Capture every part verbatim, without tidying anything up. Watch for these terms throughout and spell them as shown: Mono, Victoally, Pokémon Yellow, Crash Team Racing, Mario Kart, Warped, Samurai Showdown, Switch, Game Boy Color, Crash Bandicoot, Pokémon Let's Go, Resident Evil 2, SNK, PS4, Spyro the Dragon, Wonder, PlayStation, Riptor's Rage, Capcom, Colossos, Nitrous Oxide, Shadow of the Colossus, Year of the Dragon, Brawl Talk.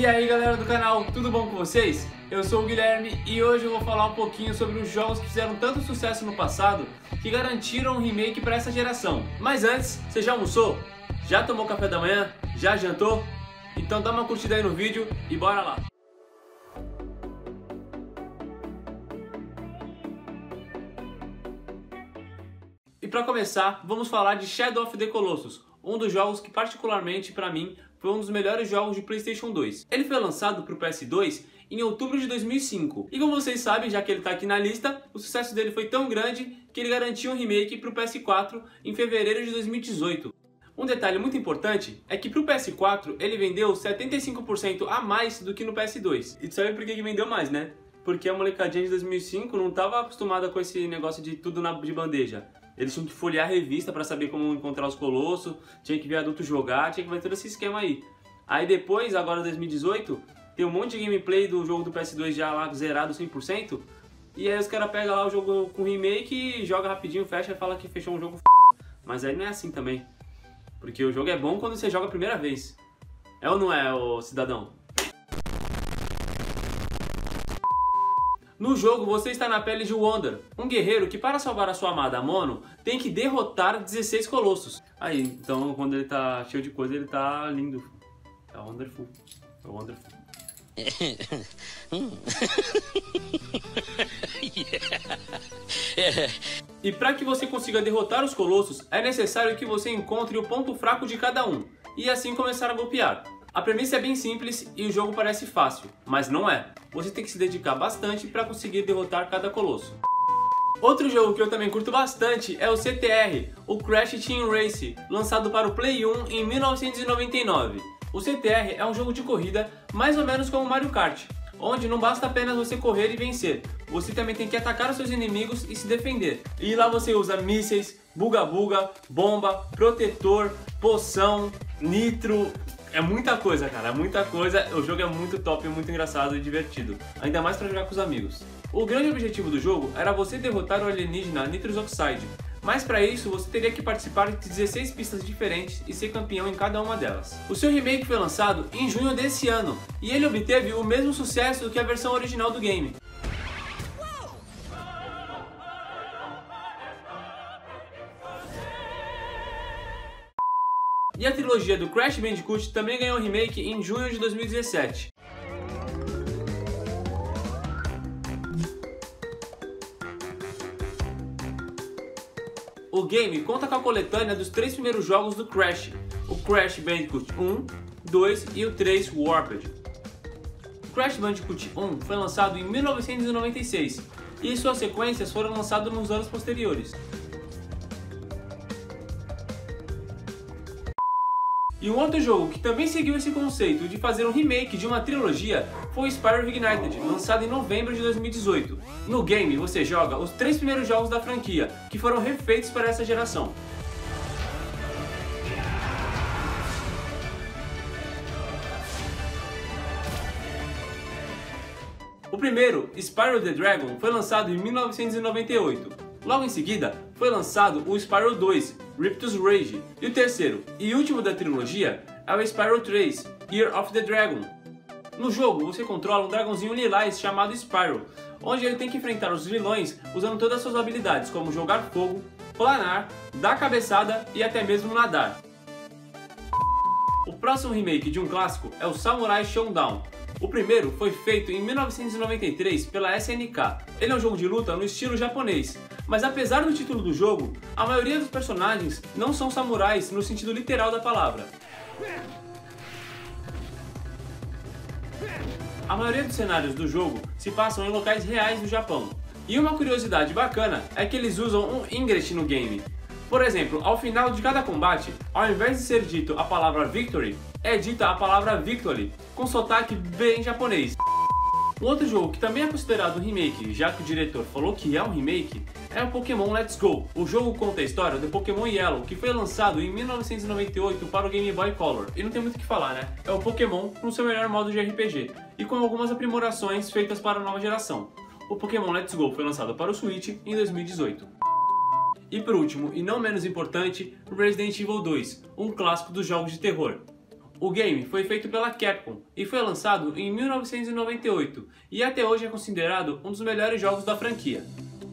E aí galera do canal, tudo bom com vocês? Eu sou o Guilherme e hoje eu vou falar um pouquinho sobre os jogos que fizeram tanto sucesso no passado que garantiram um remake para essa geração. Mas antes, você já almoçou? Já tomou café da manhã? Já jantou? Então dá uma curtida aí no vídeo e bora lá! E para começar, vamos falar de Shadow of the Colossus, um dos jogos que particularmente para mim foi um dos melhores jogos de PlayStation dois. Ele foi lançado para o P S dois em outubro de dois mil e cinco. E como vocês sabem, já que ele está aqui na lista, o sucesso dele foi tão grande que ele garantiu um remake para o P S quatro em fevereiro de dois mil e dezoito. Um detalhe muito importante é que para o P S quatro ele vendeu setenta e cinco por cento a mais do que no P S dois. E tu sabe por que vendeu mais, né? Porque a molecadinha de dois mil e cinco não estava acostumada com esse negócio de tudo na, de bandeja. Eles tinham que folhear a revista para saber como encontrar os colossos, tinha que ver adulto jogar, tinha que ver todo esse esquema aí. Aí depois, agora dois mil e dezoito, tem um monte de gameplay do jogo do P S dois já lá zerado cem por cento, e aí os caras pegam lá o jogo com remake, joga rapidinho, fecha e fala que fechou um jogo f***. Mas aí não é assim também, porque o jogo é bom quando você joga a primeira vez. É ou não é, ô cidadão? No jogo, você está na pele de Wonder, um guerreiro que, para salvar a sua amada Mono, tem que derrotar dezesseis colossos. Aí, então, quando ele tá cheio de coisa, ele tá lindo. Tá wonderful. Tá wonderful. E para que você consiga derrotar os colossos, é necessário que você encontre o ponto fraco de cada um, e assim começar a golpear. A premissa é bem simples e o jogo parece fácil, mas não é. Você tem que se dedicar bastante para conseguir derrotar cada colosso. Outro jogo que eu também curto bastante é o C T R, o Crash Team Racing, lançado para o Play um em mil novecentos e noventa e nove. O C T R é um jogo de corrida mais ou menos como o Mario Kart, onde não basta apenas você correr e vencer, você também tem que atacar os seus inimigos e se defender. E lá você usa mísseis, buga-buga, bomba, protetor, poção, nitro... É muita coisa, cara, é muita coisa. O jogo é muito top, muito engraçado e divertido, ainda mais para jogar com os amigos. O grande objetivo do jogo era você derrotar o alienígena Nitrous Oxide, mas para isso você teria que participar de dezesseis pistas diferentes e ser campeão em cada uma delas. O seu remake foi lançado em junho desse ano e ele obteve o mesmo sucesso que a versão original do game. E a trilogia do Crash Bandicoot também ganhou um remake em junho de dois mil e dezessete. O game conta com a coletânea dos três primeiros jogos do Crash, o Crash Bandicoot um, dois e o três Warped. O Crash Bandicoot um foi lançado em mil novecentos e noventa e seis e suas sequências foram lançadas nos anos posteriores. E um outro jogo que também seguiu esse conceito de fazer um remake de uma trilogia foi Spyro Reignited, lançado em novembro de dois mil e dezoito. No game, você joga os três primeiros jogos da franquia, que foram refeitos para essa geração. O primeiro, Spyro the Dragon, foi lançado em mil novecentos e noventa e oito. Logo em seguida, foi lançado o Spyro dois, Riptor's Rage, e o terceiro e último da trilogia é o Spyro três, Year of the Dragon. No jogo, você controla um dragãozinho lilás chamado Spyro, onde ele tem que enfrentar os vilões usando todas as suas habilidades, como jogar fogo, planar, dar cabeçada e até mesmo nadar. O próximo remake de um clássico é o Samurai Showdown. O primeiro foi feito em mil novecentos e noventa e três pela S N K. Ele é um jogo de luta no estilo japonês, mas apesar do título do jogo, a maioria dos personagens não são samurais no sentido literal da palavra. A maioria dos cenários do jogo se passam em locais reais do Japão. E uma curiosidade bacana é que eles usam um English no game. Por exemplo, ao final de cada combate, ao invés de ser dito a palavra Victory, é dita a palavra Victoally, com sotaque bem japonês. Um outro jogo que também é considerado um remake, já que o diretor falou que é um remake, é o Pokémon Let's Go. O jogo conta a história do Pokémon Yellow, que foi lançado em mil novecentos e noventa e oito para o Game Boy Color. E não tem muito o que falar, né? É o Pokémon no seu melhor modo de R P G, e com algumas aprimorações feitas para a nova geração. O Pokémon Let's Go foi lançado para o Switch em dois mil e dezoito. E por último, e não menos importante, Resident Evil dois, um clássico dos jogos de terror. O game foi feito pela Capcom e foi lançado em mil novecentos e noventa e oito e até hoje é considerado um dos melhores jogos da franquia.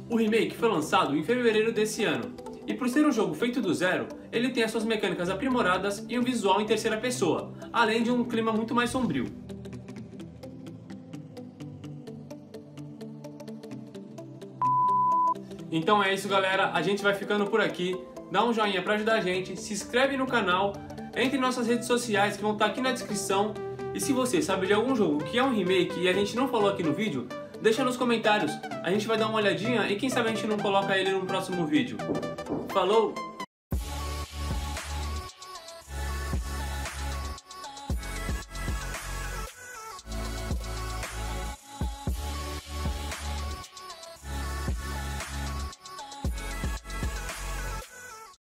O remake foi lançado em fevereiro desse ano e, por ser um jogo feito do zero, ele tem as suas mecânicas aprimoradas e um visual em terceira pessoa, além de um clima muito mais sombrio. Então é isso, galera, a gente vai ficando por aqui. Dá um joinha para ajudar a gente, se inscreve no canal, entre em nossas redes sociais que vão estar aqui na descrição. E se você sabe de algum jogo que é um remake e a gente não falou aqui no vídeo, deixa nos comentários, a gente vai dar uma olhadinha e quem sabe a gente não coloca ele no próximo vídeo. Falou!